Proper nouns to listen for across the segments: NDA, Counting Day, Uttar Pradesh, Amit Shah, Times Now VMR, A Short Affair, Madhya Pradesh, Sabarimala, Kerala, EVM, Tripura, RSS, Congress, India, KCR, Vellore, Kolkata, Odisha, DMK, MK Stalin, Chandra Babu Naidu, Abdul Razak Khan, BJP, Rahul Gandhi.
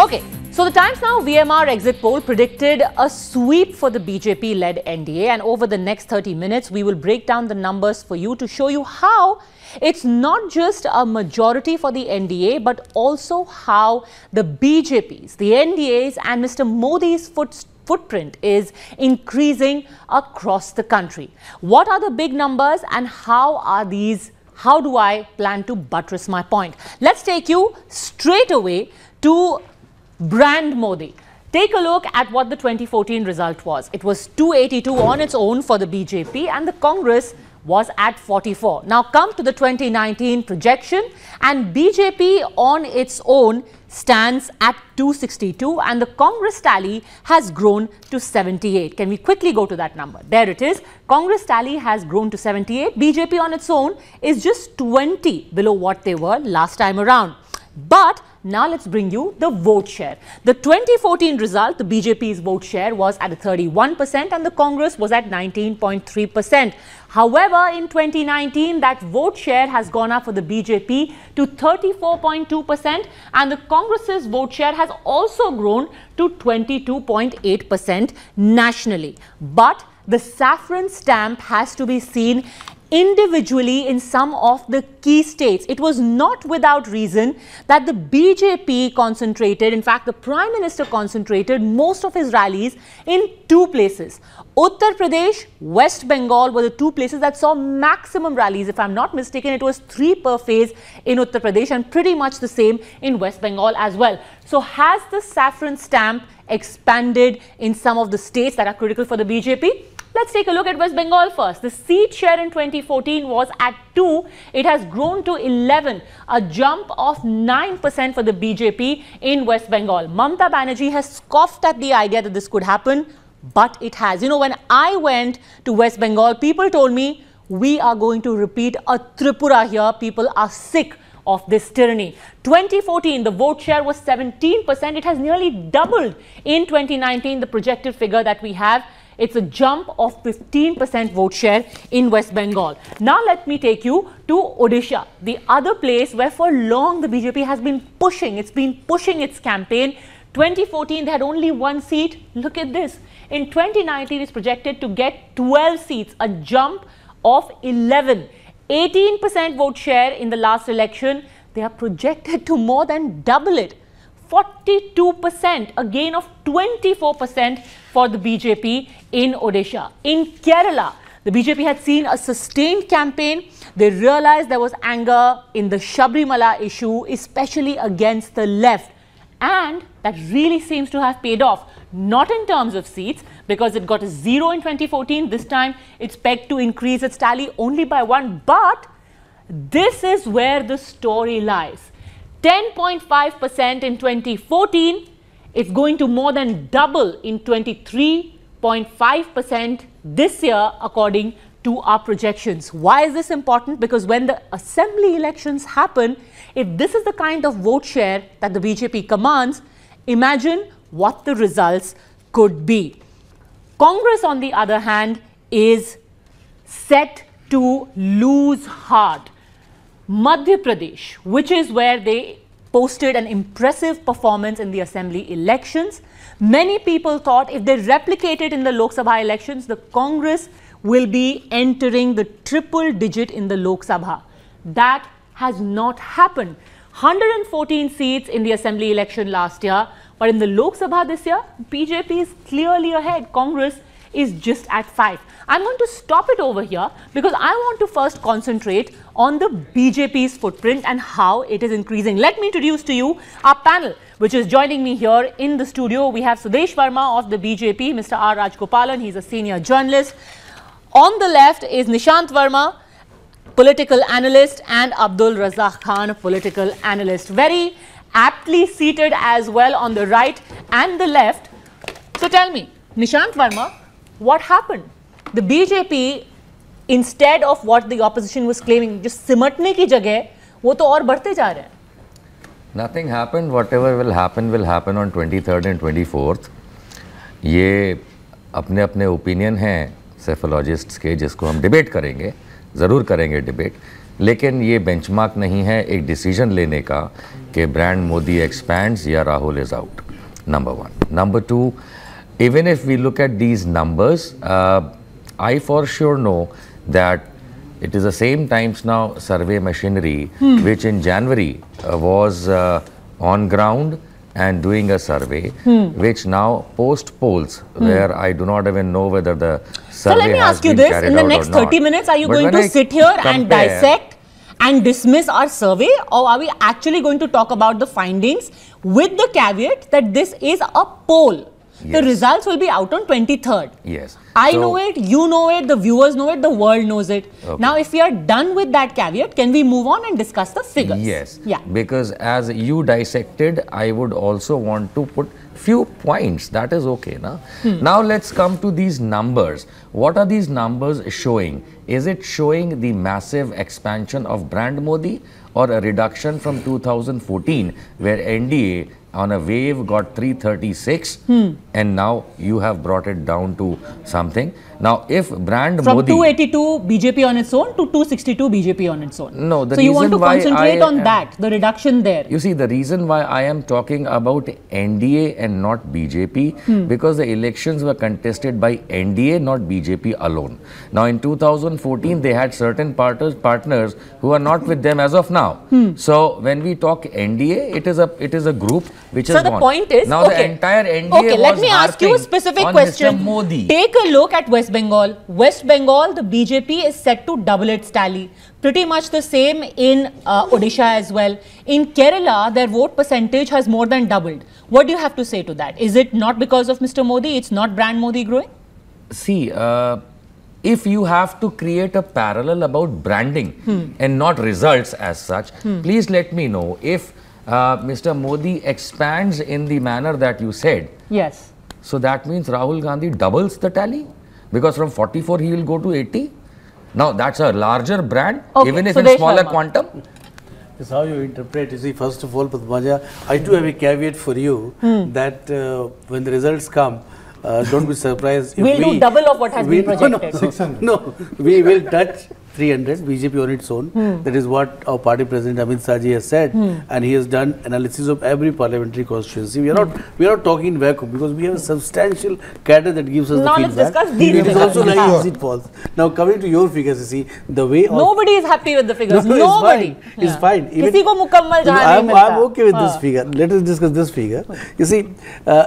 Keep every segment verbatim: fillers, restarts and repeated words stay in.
Okay, so the Times Now V M R exit poll predicted a sweep for the B J P-led N D A, and over the next thirty minutes, we will break down the numbers for you to show you how it's not just a majority for the N D A, but also how the B J P's, the N D A's and Mister Modi's footsteps footprint is increasing across the country. What are the big numbers and how are these, how do I plan to buttress my point? Let's take you straight away to brand Modi. Take a look at what the twenty fourteen result was. It was two eighty-two on its own for the B J P, and the Congress was at forty-four. Now come to the twenty nineteen projection, and B J P on its own stands at two sixty-two, and the Congress tally has grown to seventy-eight. Can we quickly go to that number? There it is. Congress tally has grown to seventy-eight. B J P on its own is just twenty below what they were last time around. But now let's bring you the vote share. The twenty fourteen result, the B J P's vote share was at thirty-one percent and the Congress was at nineteen point three percent. However, in twenty nineteen, that vote share has gone up for the B J P to thirty-four point two percent, and the Congress's vote share has also grown to twenty-two point eight percent nationally. But the saffron stamp has to be seen individually in some of the key states. It was not without reason that the B J P concentrated, in fact, the Prime Minister concentrated most of his rallies in two places. Uttar Pradesh, West Bengal were the two places that saw maximum rallies. If I'm not mistaken, it was three per phase in Uttar Pradesh and pretty much the same in West Bengal as well. So has the saffron stamp expanded in some of the states that are critical for the B J P? Let's take a look at West Bengal first. The seat share in twenty fourteen was at two. It has grown to eleven, a jump of nine percent for the B J P in West Bengal. Mamata Banerjee has scoffed at the idea that this could happen, but it has. You know, when I went to West Bengal, people told me, we are going to repeat a Tripura here. People are sick of this tyranny. twenty fourteen, the vote share was seventeen percent. It has nearly doubled in twenty nineteen, the projected figure that we have. It's a jump of fifteen percent vote share in West Bengal. Now let me take you to Odisha, the other place where for long the B J P has been pushing. It's been pushing its campaign. twenty fourteen, they had only one seat. Look at this. In twenty nineteen, it's projected to get twelve seats, a jump of eleven. eighteen percent vote share in the last election. They are projected to more than double it. forty-two percent, a gain of twenty-four percent for the B J P in Odisha. In Kerala, the B J P had seen a sustained campaign. They realized there was anger in the Sabarimala issue, especially against the left. And that really seems to have paid off, not in terms of seats, because it got a zero in twenty fourteen. This time, it's pegged to increase its tally only by one. But this is where the story lies. ten point five percent in twenty fourteen, it's going to more than double in twenty-three point five percent this year, according to our projections. Why is this important? Because when the assembly elections happen, if this is the kind of vote share that the B J P commands, imagine what the results could be. Congress, on the other hand, is set to lose hard. Madhya Pradesh, which is where they posted an impressive performance in the assembly elections. Many people thought if they replicate it in the Lok Sabha elections, the Congress will be entering the triple digit in the Lok Sabha. That has not happened. one hundred fourteen seats in the assembly election last year, but in the Lok Sabha this year, B J P is clearly ahead. Congress is just at five. I'm going to stop it over here because I want to first concentrate on the B J P's footprint and how it is increasing. Let me introduce to you our panel, which is joining me here in the studio. We have Sudesh Varma of the B J P, Mister R. Raj Gopalan. He's a senior journalist. On the left is Nishant Varma, political analyst, and Abdul Razak Khan, political analyst. Very aptly seated as well on the right and the left. So tell me, Nishant Varma, what happened? The B J P, instead of what the opposition was claiming, just simatne ki jagah, wo to aur badhte ja rahe hain. Nothing happened. Whatever will happen will happen on twenty-third and twenty-fourth. ये अपने अपने opinion हैं सेफोलॉजिस्ट्स के, जिसको हम debate करेंगे, ज़रूर करेंगे डिबेट. लेकिन ये बेंचमार्क नहीं है एक डिसीजन लेने का कि ब्रांड मोदी एक्सपैंड्स या Rahul is out, number one. Number two, even if we look at these numbers, uh, I for sure know that it is the same Times Now survey machinery hmm. which in January uh, was uh, on ground and doing a survey, hmm. which now post polls hmm. where I do not even know whether the survey has been carried out or not. So let me ask you this, in the next thirty minutes, are you but going to I sit here compare, and dissect and dismiss our survey, or are we actually going to talk about the findings with the caveat that this is a poll? Yes. The results will be out on twenty-third. Yes. I so, know it, you know it, the viewers know it, the world knows it. Okay. Now, if we are done with that caveat, can we move on and discuss the figures? Yes. Yeah. Because as you dissected, I would also want to put few points. That is okay, na? Hmm. Now, let's come to these numbers. What are these numbers showing? Is it showing the massive expansion of brand Modi or a reduction from two thousand fourteen where N D A on a wave got three thirty-six hmm. and now you have brought it down to something. Now if brand From Modi... From two eighty-two B J P on its own to two sixty-two B J P on its own. No, the so reason you want to concentrate I on am, that, the reduction there. You see, the reason why I am talking about N D A and not B J P hmm. because the elections were contested by N D A, not B J P alone. Now in two thousand fourteen hmm. they had certain partners, partners who are not with them as of now. Hmm. So when we talk N D A, it is a, it is a group. Which so is the gone. point is, now okay. the entire N D A okay, was let me ask you a specific question. Modi. Take a look at West Bengal. West Bengal, the B J P is set to double its tally. Pretty much the same in uh, Odisha as well. In Kerala, their vote percentage has more than doubled. What do you have to say to that? Is it not because of Mister Modi? It's not brand Modi growing? See, uh, if you have to create a parallel about branding hmm. and not results as such, hmm. please let me know if Uh, Mister Modi expands in the manner that you said. Yes. So that means Rahul Gandhi doubles the tally because from forty-four he will go to eighty. Now that's a larger brand, okay, even if Sudesh in smaller Varma. Quantum. That's how you interpret. You see, first of all, Padmaja, I do have a caveat for you hmm. that uh, when the results come, uh, don't be surprised. If we'll we, do double of what has we'll, been projected. No, six hundred. No, we will touch three hundred, B J P on its own. Hmm. That is what our party president Amit Shah ji has said, hmm. and he has done analysis of every parliamentary constituency. We are hmm. not we are not talking vacuum because we have a substantial cadre that gives us now the feedback. Now let's discuss these figures. It is also like easy falls. Now coming to your figures, you see the way nobody is happy with the figures. No, nobody is fine. Yeah. fine. Even, Kisi ko mukammal jahan nahi milta. I am okay with huh. this figure. Let us discuss this figure. You see. Uh,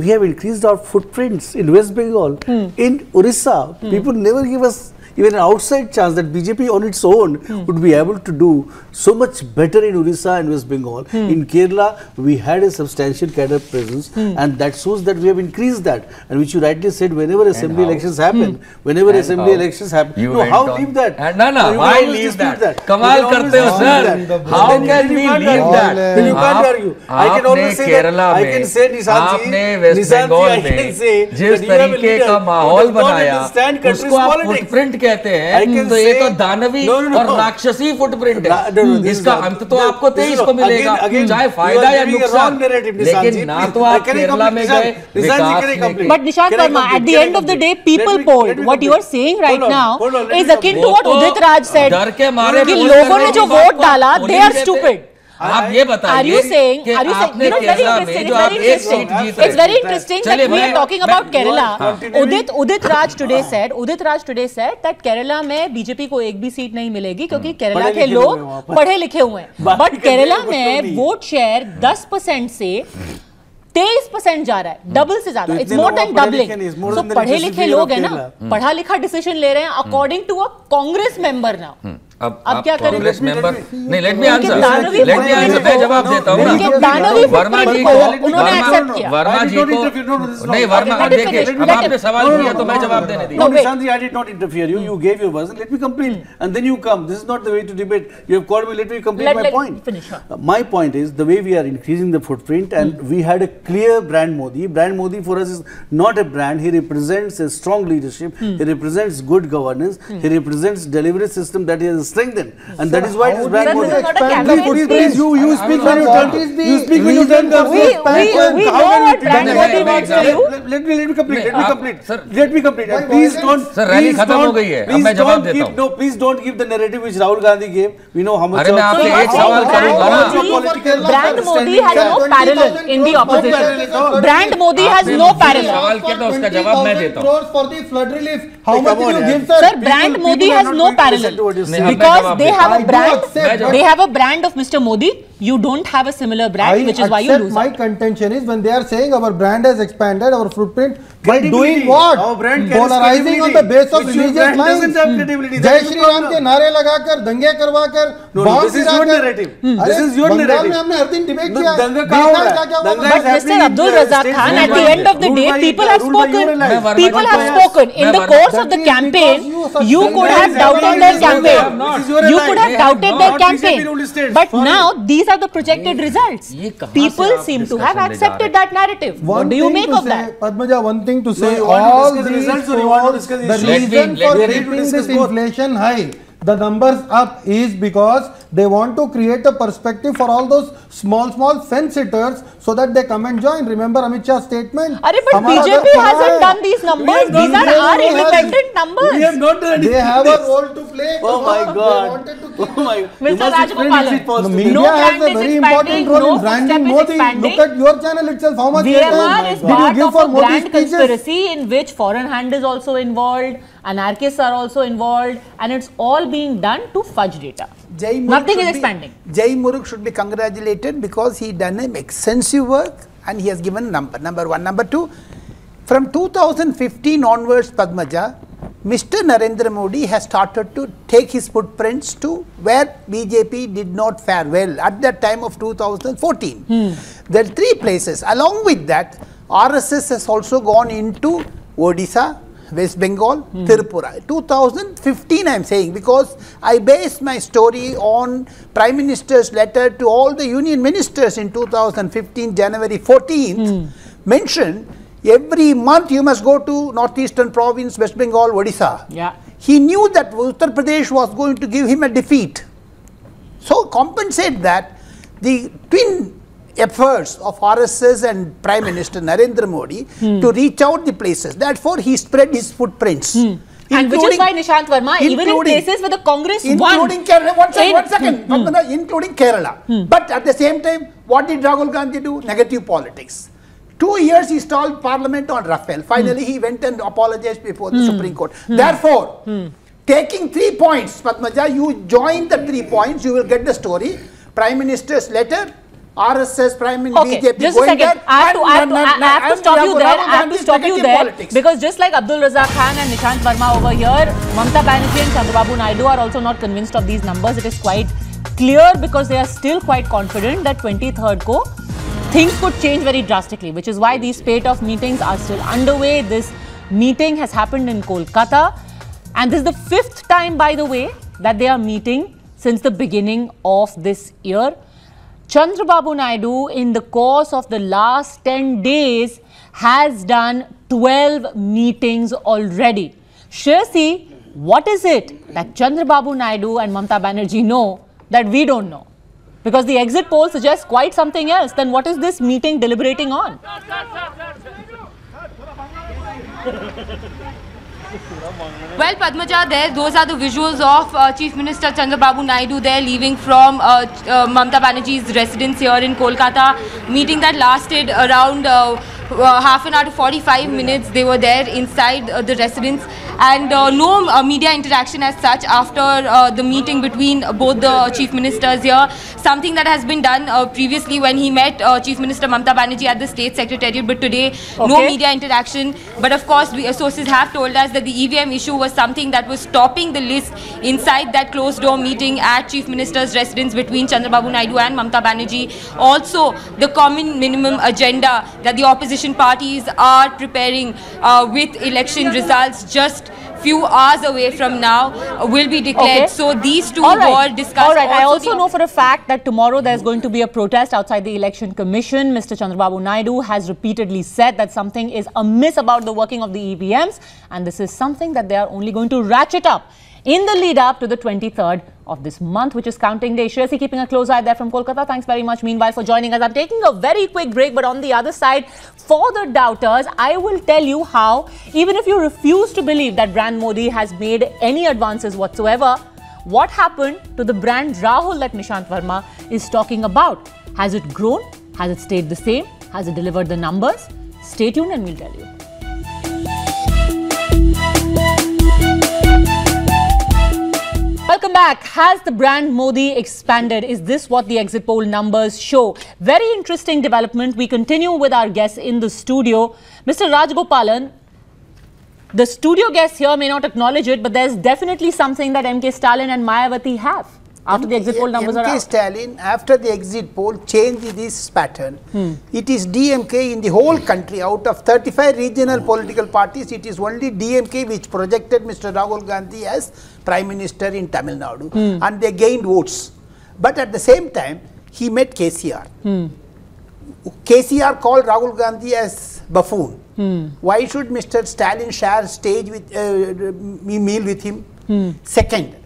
We have increased our footprints in West Bengal, hmm. in Orissa. Hmm. People never give us even an outside chance that B J P on its own hmm. would be able to do so much better in Orissa and West Bengal. Hmm. In Kerala, we had a substantial cadre presence hmm. and that shows that we have increased that. And which you rightly said, whenever assembly elections happen, hmm. whenever and assembly how? elections happen, you no, how leave that? And no, no, no, why leave that? that? Kamal karte ho, sir. How can we leave that? Then you can't argue. I can always say that. I can say Nishant ji. West Bengal में जिस तरीके का माहौल बनाया उसको आप footprint कहते हैं, तो ये तो दानवी और राक्षसी फुटप्रिंट है. इसका अंत तो आपको तेईस को मिलेगा, चाहे फायदा या नुकसान, लेकिन ना तो आप केरला में गए विकास. But Nishant Verma, at the end of the day people polled, what you are saying right now is akin to what Udit Raj said कि लोगों ने जो वोट डाला दे आर स्टूपिड. आप ये बताइए कि आपने केरला में जो आप एक सीट जीते. It's very interesting that we are talking about Kerala. Udit Udit Raj today said Udit Raj today said that Kerala में बीजेपी को एक भी सीट नहीं मिलेगी क्योंकि केरला के लोग पढ़े लिखे हुए हैं. But केरला में वोट शेयर दस परसेंट से तेईस परसेंट जा रहा है, डबल से ज्यादा. It's more than doubling. तो पढ़े लिखे लोग है ना, पढ़ा लिखा डिसीजन ले रहे हैं according to a Congress member. Now अब आप कांग्रेस मेंबर नहीं. Let me answer let me answer मैं जवाब देता हूँ ना. वर्मा जी को उन्होंने एक्सेप्ट किया. वर्मा जी को नहीं, वर्मा देखिए अब आपने सवाल किया तो मैं जवाब देने दिया. निशांत जी, I did not interfere you. You gave your version. Let me complete and then you come. This is not the way to debate. You have called me. Let me complete my point. My point is the way we are increasing the footprint and we had a clear brand Modi. Brand Modi for us is not a brand. He represents a strong leadership. He represents good governance. He represents delivery system that is strengthened. And so that is why it is backward. You, you speak when you turn. You speak when you turn. Let me let me complete. Let me complete. Sir, let me complete. Please don't. Sir, rally खत्म हो गई है. अब मैं जवाब देता हूँ. No, please don't give the narrative which Rahul Gandhi gave. We know how much. अरे मैं आपसे एक सवाल करूँगा ना. Brand Modi has no parallel in the opposition. Brand Modi has no parallel. सवाल क्या था उसका जवाब मैं देता हूँ. How much did you give, sir? Sir, brand Modi has no parallel because they have a brand. They have a brand of Mister Modi. You don't have a similar brand, I which is why you lose. My contention is when they are saying our brand has expanded, our footprint, by doing what? Our brand polarizing on the base of religious lines. Jai Shri Ram ke नारे लगाकर दंगे करवाकर. No, this is your narrative. This is your narrative. Bengal में हमने हर दिन debate किया. But Mister Abdul Razak Khan, at the end of the day, people have spoken. People have spoken. In the course of the campaign, you could have doubted their campaign. You could have doubted their campaign. But now these are the projected results. People seem to have accepted that narrative. What do you make of that? Padmaja, one thing to say, all the results or the reason for keeping this inflation high, the numbers up, is because they want to create a perspective for all those small small fence sitters so that they come and join. Remember Amit Shah's statement? Arre, but B J P hasn't done these numbers. These are our independent numbers. We have not done anything. They have a role to play. Oh my God. Mister Raj Gopalan, the media has a very important role in branding Modi. Look at your channel itself. How much V M R is part of a brand conspiracy in which foreign hand is also involved, anarchists are also involved, and it's all being done to fudge data. Jai Nothing is expanding. Be, Jai Muruk should be congratulated because he done an extensive work and he has given number, number one. Number two, from two thousand fifteen onwards, Padmaja, Mister Narendra Modi has started to take his footprints to where B J P did not fare well at that time of two thousand fourteen. Hmm. There are three places. Along with that, R S S has also gone into Odisha, West Bengal, hmm. Tripura. two thousand fifteen I am saying, because I based my story on Prime Minister's letter to all the union ministers in two thousand fifteen, January fourteenth, hmm. mentioned every month you must go to northeastern province, West Bengal, Odisha. Yeah. He knew that Uttar Pradesh was going to give him a defeat. So compensate that, the twin efforts of R S S and Prime Minister Narendra Modi hmm. to reach out the places. Therefore, he spread his footprints. Hmm. And which is why Nishant Varma, even in places where the Congress including won. Including Kerala, one second, in, one second. Hmm. Varma, including Kerala. Hmm. But at the same time, what did Rahul Gandhi do? Negative politics. Two years he stalled parliament on Rafale. Finally, hmm. he went and apologized before hmm. the Supreme Court. Hmm. Therefore, hmm. taking three points, Padmaja, you join the three points, you will get the story. Prime Minister's letter, R S S, Prime Minister, okay, B J P just going a second. There. I have to, I have to, I have to stop you there. I have to stop you there because just like Abdul Razak Khan and Nishant Varma over here, Mamata Banerjee and Chandra Babu Naidu are also not convinced of these numbers. It is quite clear because they are still quite confident that twenty-third ko things could change very drastically, which is why these spate of meetings are still underway. This meeting has happened in Kolkata, and this is the fifth time, by the way, that they are meeting since the beginning of this year. Chandra Babu Naidu, in the course of the last ten days, has done twelve meetings already. Shirsi, what is it that Chandra Babu Naidu and Mamata Banerjee know that we don't know? Because the exit poll suggests quite something else. Then what is this meeting deliberating on? Well, Padmaja, there, those are the visuals of uh, Chief Minister Chandra Babu Naidu there leaving from uh, uh, Mamata Banerjee's residence here in Kolkata. Meeting that lasted around uh, uh, half an hour to forty-five minutes. They were there inside uh, the residence, and uh, no uh, media interaction as such after uh, the meeting between both the Chief Ministers here. Something that has been done uh, previously when he met uh, Chief Minister Mamata Banerjee at the State Secretariat, but today okay. no media interaction. But of course, we, uh, sources have told us that the E V M issue was something that was topping the list inside that closed door meeting at Chief Minister's residence between Chandra Babu Naidu and Mamata Banerjee. Also, the common minimum agenda that the opposition parties are preparing uh, with election results just few hours away from now will be declared. Okay. So these two right. were discussed. All right. Also I also know for a fact that tomorrow there's going to be a protest outside the Election Commission. Mister Chandra Babu Naidu has repeatedly said that something is amiss about the working of the E V Ms, and this is something that they are only going to ratchet up in the lead up to the twenty-third of this month, which is Counting Day. Shresi keeping a close eye there from Kolkata. Thanks very much, meanwhile, for joining us. I'm taking a very quick break, but on the other side, for the doubters, I will tell you how, even if you refuse to believe that brand Modi has made any advances whatsoever, what happened to the brand Rahul that Nishant Varma is talking about? Has it grown? Has it stayed the same? Has it delivered the numbers? Stay tuned and we'll tell you. Welcome back. Has the brand Modi expanded? Is this what the exit poll numbers show? Very interesting development. We continue with our guests in the studio. Mister Raj Gopalan, the studio guests here may not acknowledge it, but there's definitely something that M K Stalin and Mayawati have. After the exit poll numbers M K are out. Stalin, after the exit poll, changed this pattern. Hmm. It is D M K in the whole country. Out of thirty-five regional political parties, it is only D M K which projected Mister Rahul Gandhi as Prime Minister in Tamil Nadu. Hmm. And they gained votes. But at the same time, he met K C R. Hmm. K C R called Rahul Gandhi as buffoon. Hmm. Why should Mister Stalin share stage with uh, meal with him? Hmm. Second,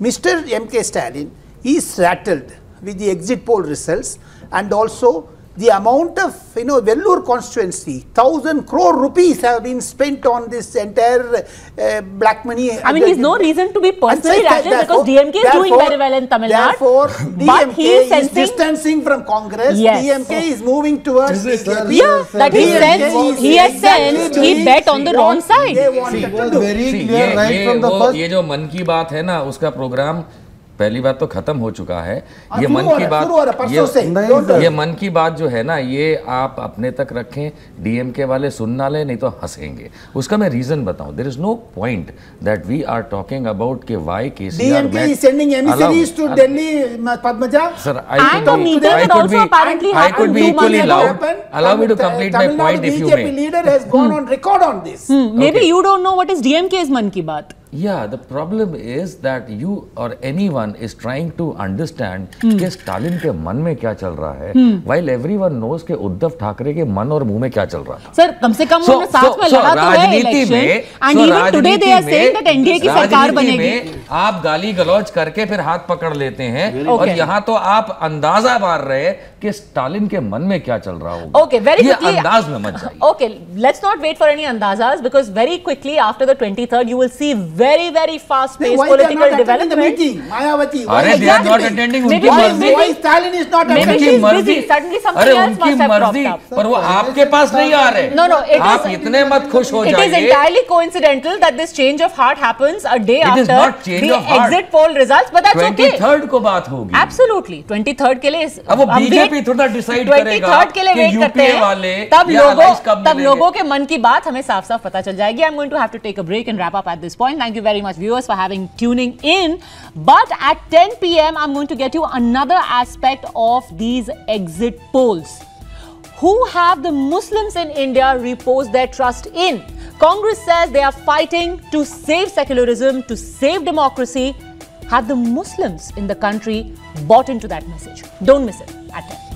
Mister M K Stalin is rattled with the exit poll results and also the amount of, you know, Vellore constituency, thousand crore rupees have been spent on this entire uh, black money. I mean, he's no reason to be personally rattled because D M K is doing very well in Tamil Nadu. Therefore, D M K is distancing from Congress. Yes. D M K is moving towards. Yeah, that he said, he has said he bet on the wrong side. They wanted to do. Very clear right from the first. ये जो मन की बात है ना उसका programme पहली बात तो खत्म हो चुका है। ये मन की बात ये, ये मन की बात जो है ना ये आप अपने तक रखें। डीएमके वाले सुनना ले नहीं तो हंसेंगे। उसका मैं रीजन बताऊं। There is no point that we are talking about के why K C R D M K is sending emissaries to Delhi, Padmaja. Sir, I could be equally loud. Allow me to complete my point if you may. B J P leader has gone on record on this. Maybe you don't know what is D M K's मन की बात. Yeah, the problem is that you or anyone is trying to understand hmm. कि स्टालिन के मन में क्या चल रहा है, hmm. while everyone knows कि उद्धव ठाकरे के मन और मुंह में क्या चल रहा है। सर, कम से कम उन्होंने साथ में लड़ा तो है election, and even today they are saying that N D A की सरकार बनेगी। आप गाली गलौज करके फिर हाथ पकड़ लेते हैं और यहाँ तो आप अंदाजा मार रहे हैं कि स्टालिन के मन में क्या चल रहा होगा। Okay, very quickly. अंदाज में मत जाइए। Okay, let's not wait for any अंदाज़ास because very quickly after the twenty-third you will see very very fast-paced political development. Mayawati, why they are not attending? Why Stalin is not attending? Maybe she is busy. Suddenly something else must have cropped up. पर वो आपके पास नहीं आ रहे। No no, it is इतने मत खुश हो जाइए। It is entirely coincidental that this change of heart happens a day after the exit poll results, but that's okay. twenty-third को बात होगी। Absolutely, twenty-third के लिए अब वो B J P थोड़ा decide करेगा कि U P वाले या राइस कब मिलेंगे। तब लोगों के मन की बात हमें साफ-साफ पता चल जाएगी। I'm going to have to take a break and wrap up at this point. Thank you very much, viewers, for having tuning in. But at ten P M, I'm going to get you another aspect of these exit polls. Who have the Muslims in India reposed their trust in? Congress says they are fighting to save secularism, to save democracy. Have the Muslims in the country bought into that message? Don't miss it at ten.